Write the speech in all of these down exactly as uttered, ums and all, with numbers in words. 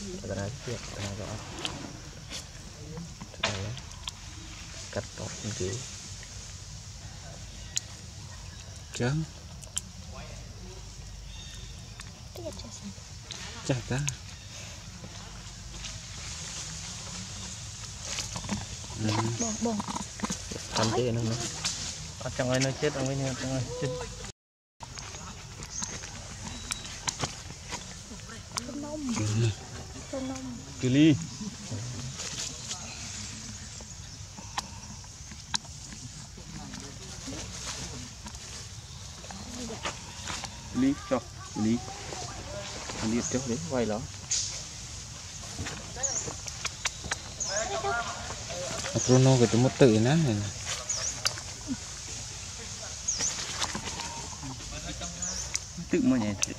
Terakhir tenaga saya cut off dulu. Cah, cah dah. Bong bong. Cantik nang. Cang ai nó chết, ông ấy nhặt cang ai chết. Kili. Kili cho, kili. Kili cho đấy, quay nó. Bruno cái tụi mất tự nè. Tự mà nhảy được.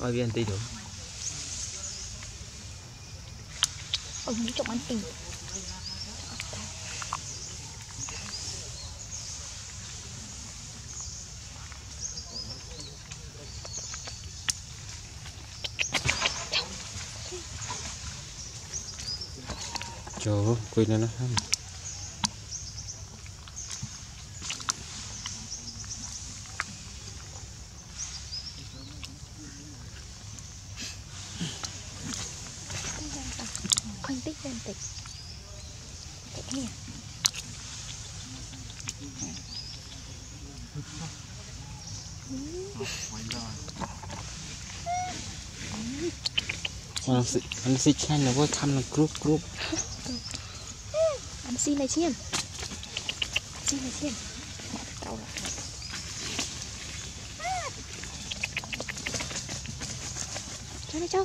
Ôi viên tí được. Ông muốn trộm ăn tình. Trời ơi, quỳ nó nó hâm. Ăn xí ăn xí chen là vô thăm là group group ăn xí này chen xí này chen tao cho này cho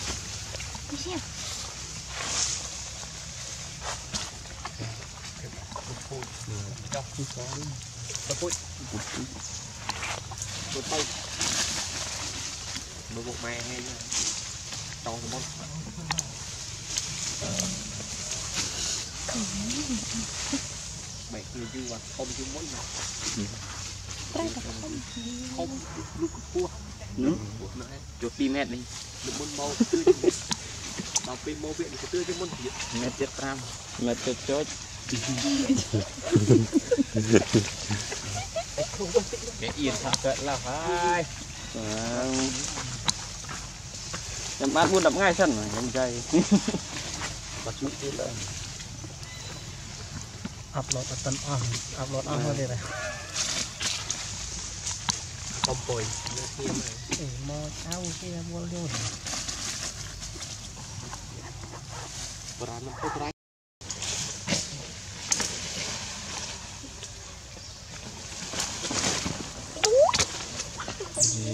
Đắp cùi cho đi. Đắp cùi. Đắp tay. Đôi bộ mày hay nha. Trong cái món. Mày cứ như là không chứ món nào. Trái là không. Không, lúc cua. Nước. Chỗ phim mét đi. Được môn màu tươi cho mét. Bảo phim màu viện thì tươi cho môn thiệt. Mét chết ram. Mét chết chốt. Mẹ yên thật thật là phải. Em bát buôn đập ngay sẵn rồi. Em dây. Bát mũi chết rồi. Upload ở tầng on. Upload on vào đây này. Hãy subscribe cho kênh Ghiền Mì Gõ để không bỏ lỡ những video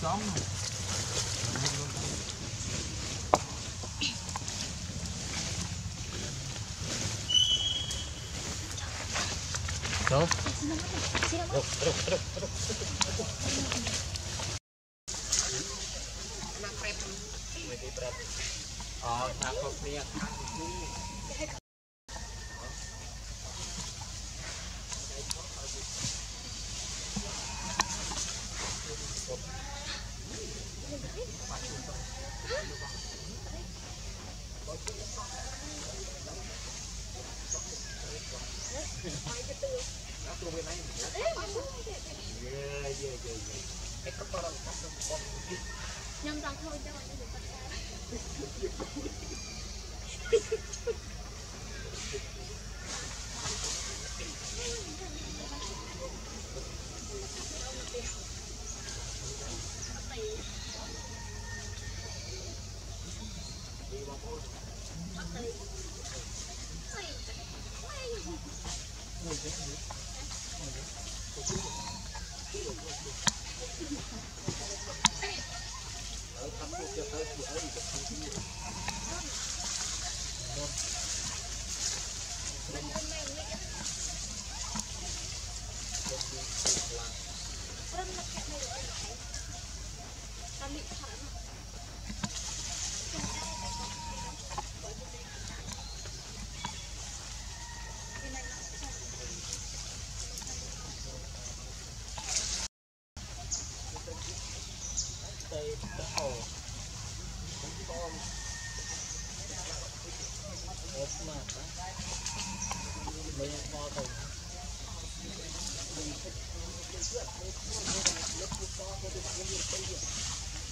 Đó. Được, được, được,